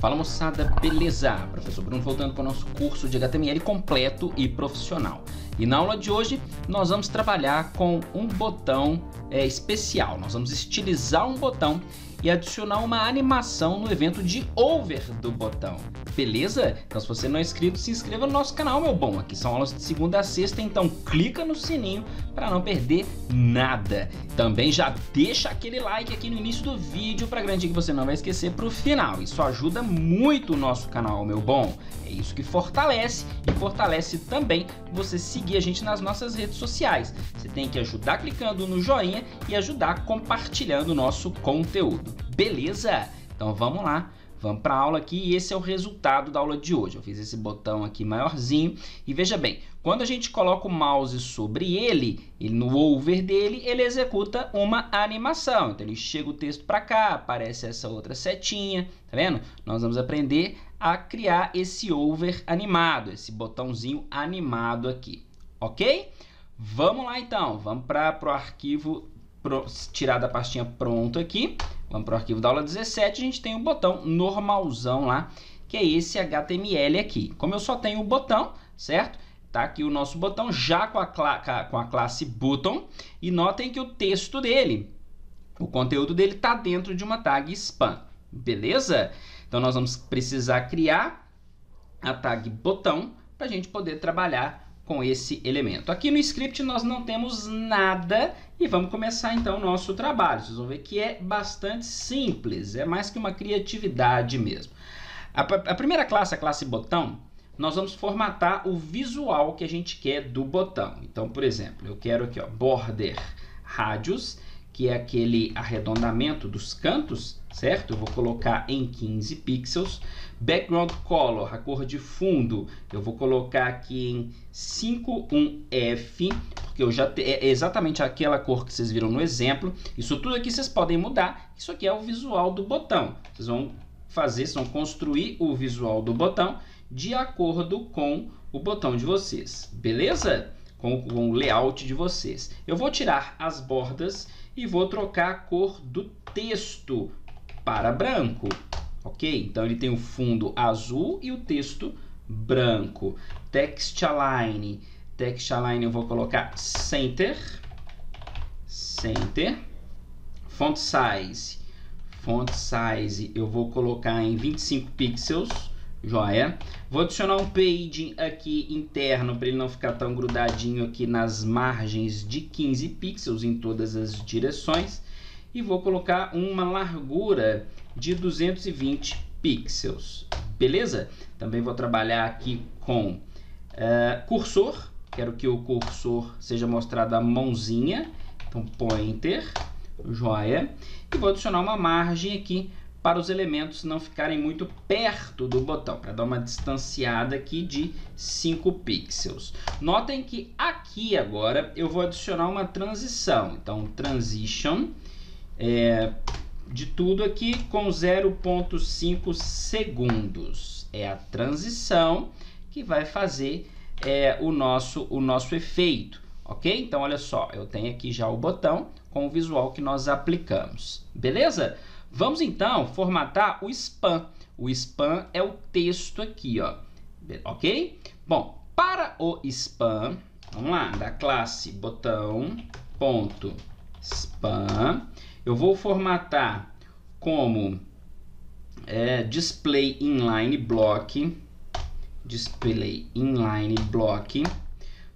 Fala moçada, beleza? Professor Bruno voltando para o nosso curso de HTML completo e profissional. E na aula de hoje nós vamos trabalhar com um botão especial. Nós vamos estilizar um botão e adicionar uma animação no evento de over do botão. Beleza? Então se você não é inscrito, se inscreva no nosso canal, meu bom. Aqui são aulas de segunda a sexta, então clica no sininho para não perder nada. Também já deixa aquele like aqui no início do vídeo para garantir que você não vai esquecer para o final. Isso ajuda muito o nosso canal, meu bom. É isso que fortalece e fortalece também você seguir a gente nas nossas redes sociais. Você tem que ajudar clicando no joinha e ajudar compartilhando o nosso conteúdo. Beleza? Então vamos lá. Vamos para a aula aqui e esse é o resultado da aula de hoje. Eu fiz esse botão aqui maiorzinho e veja bem, quando a gente coloca o mouse sobre ele no over dele, ele executa uma animação. Então ele chega o texto para cá, aparece essa outra setinha, tá vendo? Nós vamos aprender a criar esse over animado, esse botãozinho animado aqui, ok? Vamos lá então, vamos para o arquivo, tirar da pastinha pronto aqui. Vamos para o arquivo da aula 17, a gente tem um botão normalzão lá, que é esse HTML aqui. Como eu só tenho o botão, certo? Tá aqui o nosso botão já com a classe button. E notem que o texto dele, o conteúdo dele tá dentro de uma tag span, beleza? Então nós vamos precisar criar a tag botão para a gente poder trabalhar com esse elemento. Aqui no script nós não temos nada e vamos começar então o nosso trabalho. Vocês vão ver que é bastante simples, é mais que uma criatividade mesmo. A primeira classe, a classe botão, nós vamos formatar o visual que a gente quer do botão. Então, por exemplo, eu quero aqui, ó, border radius, que é aquele arredondamento dos cantos, certo? Eu vou colocar em 15 pixels. Background color, a cor de fundo, eu vou colocar aqui em 51F, porque eu já é exatamente aquela cor que vocês viram no exemplo. Isso tudo aqui vocês podem mudar. Isso aqui é o visual do botão. Vocês vão fazer, vocês vão construir o visual do botão de acordo com o botão de vocês, beleza? Com o layout de vocês. Eu vou tirar as bordas e vou trocar a cor do texto para branco, ok? Então ele tem o fundo azul e o texto branco. Text align eu vou colocar center. Font size eu vou colocar em 25 pixels. Joia. Vou adicionar um padding aqui interno para ele não ficar tão grudadinho aqui nas margens de 15 pixels em todas as direções. E vou colocar uma largura de 220 pixels. Beleza? Também vou trabalhar aqui com cursor. Quero que o cursor seja mostrado a mãozinha. Então pointer. Joia. E vou adicionar uma margem aqui para os elementos não ficarem muito perto do botão, para dar uma distanciada aqui de 5 pixels. Notem que aqui agora eu vou adicionar uma transição. Então, transition de tudo aqui com 0,5 segundos. É a transição que vai fazer o nosso efeito, ok? Então, olha só, eu tenho aqui já o botão com o visual que nós aplicamos, beleza? Vamos então formatar o span. O span é o texto aqui, ó, ok? Bom, para o span, vamos lá, da classe botão.span, eu vou formatar como display inline block.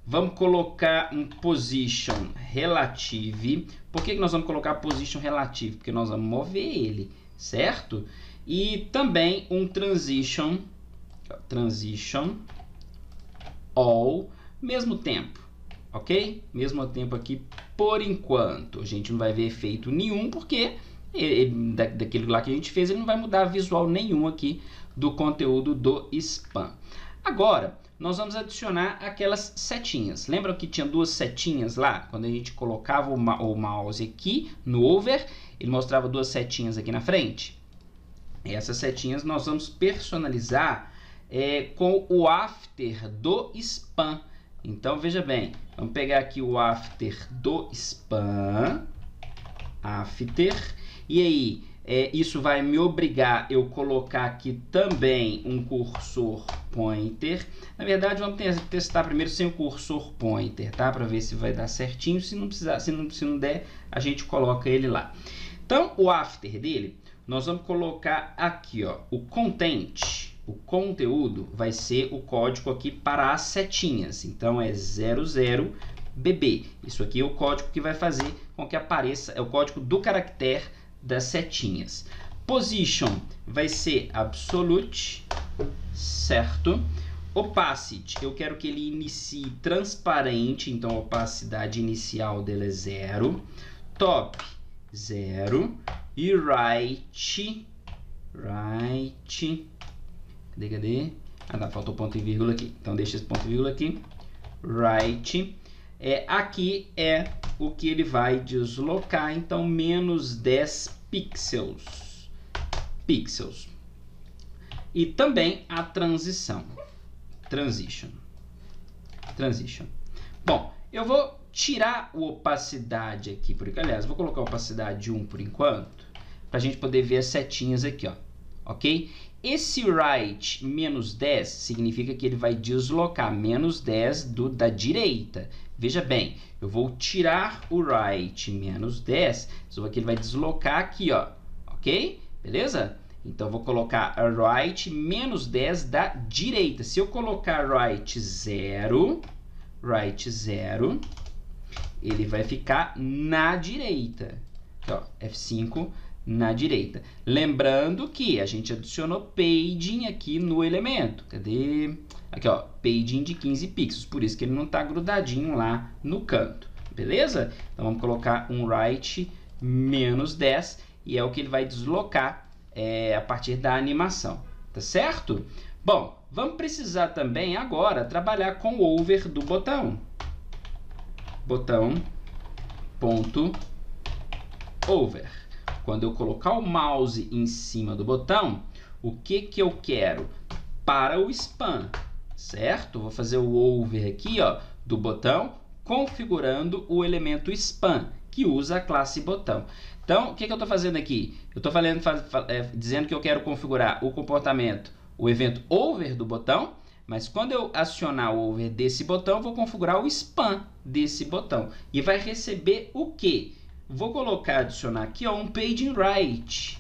Vamos colocar um position relative. Por que nós vamos colocar position relative? Porque nós vamos mover ele, certo? E também um transition all, mesmo tempo, ok? Mesmo tempo aqui por enquanto. A gente não vai ver efeito nenhum, porque daquele lá que a gente fez, ele não vai mudar visual nenhum aqui do conteúdo do span. Agora, nós vamos adicionar aquelas setinhas. Lembram que tinha duas setinhas lá? Quando a gente colocava o mouse aqui no over, ele mostrava duas setinhas aqui na frente. Essas setinhas nós vamos personalizar com o after do span. Então, veja bem, vamos pegar aqui o after do span, after, e aí Isso vai me obrigar eu colocar aqui também um cursor pointer. Na verdade, vamos testar primeiro sem o cursor pointer, tá? Para ver se vai dar certinho. Se não precisar, se não der, a gente coloca ele lá. Então, o after dele, nós vamos colocar aqui, ó, o content. O conteúdo vai ser o código aqui para as setinhas. Então, é 00BB. Isso aqui é o código que vai fazer com que apareça, é o código do caractere das setinhas. Position vai ser absolute, certo? Opacity, eu quero que ele inicie transparente, então a opacidade inicial dele é 0. Top, 0. E right, cadê? Ah, tá, faltou ponto e vírgula aqui. Então deixa esse ponto e vírgula aqui. Right. Aqui é o que ele vai deslocar, então menos 10 pixels. E também a transição. Transition. Bom, eu vou tirar a opacidade aqui, aliás, vou colocar a opacidade de 1 por enquanto, para a gente poder ver as setinhas aqui, ó. Ok? Esse right menos 10 significa que ele vai deslocar menos 10 da direita. Veja bem, eu vou tirar o right menos 10, só que ele vai deslocar aqui, ó. Ok? Beleza? Então, eu vou colocar right menos 10 da direita. Se eu colocar right 0, ele vai ficar na direita. Então, F5. Na direita. Lembrando que a gente adicionou padding aqui no elemento. Cadê? Aqui, ó. Padding de 15 pixels. Por isso que ele não está grudadinho lá no canto. Beleza? Então, vamos colocar um right menos 10. E é o que ele vai deslocar a partir da animação. Tá certo? Bom, vamos precisar também agora trabalhar com o over do botão. Botão ponto over. Quando eu colocar o mouse em cima do botão, o que que eu quero? Para o span, certo? Vou fazer o over aqui, ó, do botão, configurando o elemento span, que usa a classe botão. Então, o que que eu estou fazendo aqui? Eu estou dizendo que eu quero configurar o comportamento, o evento over do botão, mas quando eu acionar o over desse botão, eu vou configurar o span desse botão. E vai receber o quê? Vou colocar, adicionar aqui, ó, um padding right.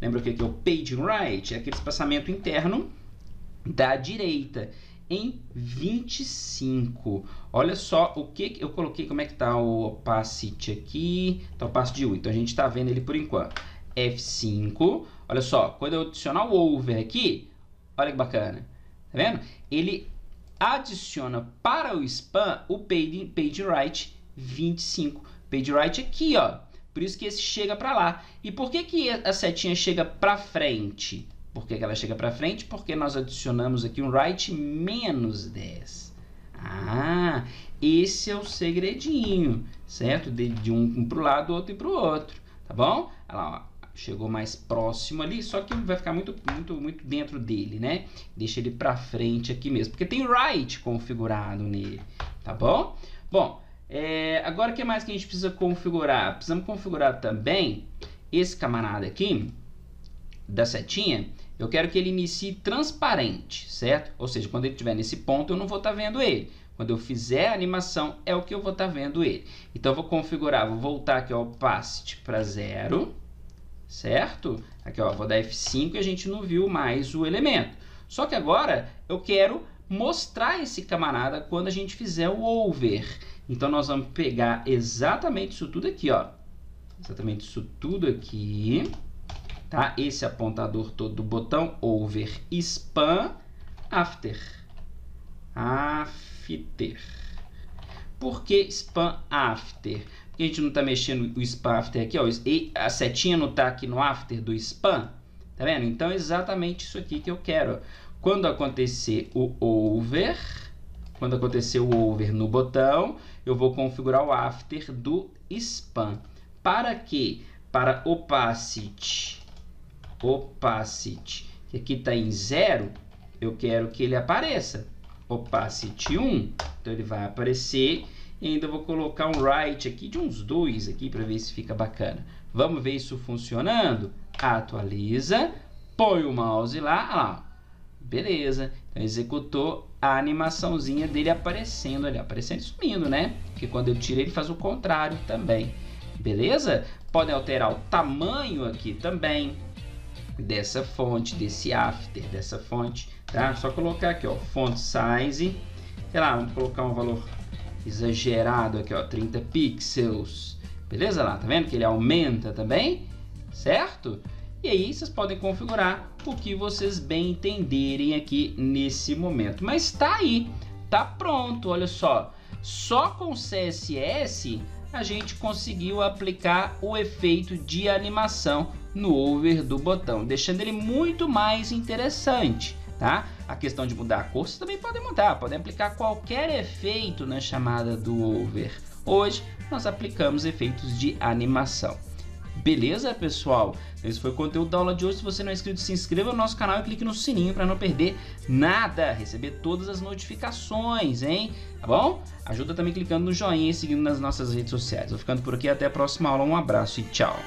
Lembra o que é o padding right? É aquele espaçamento interno da direita em 25. Olha só o que eu coloquei, como é que tá o opacity aqui. Tá o passo de 1, então a gente tá vendo ele por enquanto. F5. Olha só, quando eu adicionar o over aqui, olha que bacana. Tá vendo? Ele adiciona para o span o padding right 25, page right aqui, ó. Por isso que esse chega para lá. E por que que a setinha chega para frente? Por que que ela chega para frente? Porque nós adicionamos aqui um right menos 10. Ah, esse é o segredinho, certo? De um para o lado, outro e para o outro, tá bom? Olha lá, ó. Chegou mais próximo ali, só que vai ficar muito dentro dele, né? Deixa ele para frente aqui mesmo, porque tem right configurado nele, tá bom? Bom, agora o que mais que a gente precisa configurar? Precisamos configurar também esse camarada aqui da setinha. Eu quero que ele inicie transparente, certo? Ou seja, quando ele estiver nesse ponto eu não vou estar vendo ele. Quando eu fizer a animação é o que eu vou estar vendo ele. Então eu vou configurar, vou voltar aqui, ó, opacity para 0, certo? Aqui, ó, vou dar F5 e a gente não viu mais o elemento. Só que agora eu quero mostrar esse camarada quando a gente fizer o over. Então, nós vamos pegar exatamente isso tudo aqui, ó. Exatamente isso tudo aqui, tá? Esse apontador todo do botão, over, span, after. Por que span after? Porque a gente não tá mexendo o span after aqui, ó. E a setinha não tá aqui no after do span, tá vendo? Então, é exatamente isso aqui que eu quero. Quando acontecer o over... Quando acontecer o over no botão, eu vou configurar o after do span. Para quê? Para opacity. Que aqui está em 0, eu quero que ele apareça. Opacity 1, então ele vai aparecer. E ainda vou colocar um right aqui de uns 2 aqui para ver se fica bacana. Vamos ver isso funcionando? Atualiza, põe o mouse lá, ó. Beleza, então executou a animaçãozinha dele aparecendo ali, aparecendo e sumindo, né? Porque quando eu tiro ele faz o contrário também, beleza? Podem alterar o tamanho aqui também dessa fonte, desse after, dessa fonte, tá? Só colocar aqui, ó, font size, sei lá, vamos colocar um valor exagerado aqui, ó, 30 pixels, beleza lá, tá vendo que ele aumenta também, certo? E aí vocês podem configurar o que vocês bem entenderem aqui nesse momento. Mas tá aí, tá pronto, olha só. Só com CSS a gente conseguiu aplicar o efeito de animação no over do botão, deixando ele muito mais interessante, tá? A questão de mudar a cor, vocês também podem mudar, podem aplicar qualquer efeito na chamada do over. Hoje nós aplicamos efeitos de animação. Beleza, pessoal? Esse foi o conteúdo da aula de hoje. Se você não é inscrito, se inscreva no nosso canal e clique no sininho para não perder nada, receber todas as notificações, hein? Tá bom? Ajuda também clicando no joinha e seguindo nas nossas redes sociais. Vou ficando por aqui, até a próxima aula. Um abraço e tchau!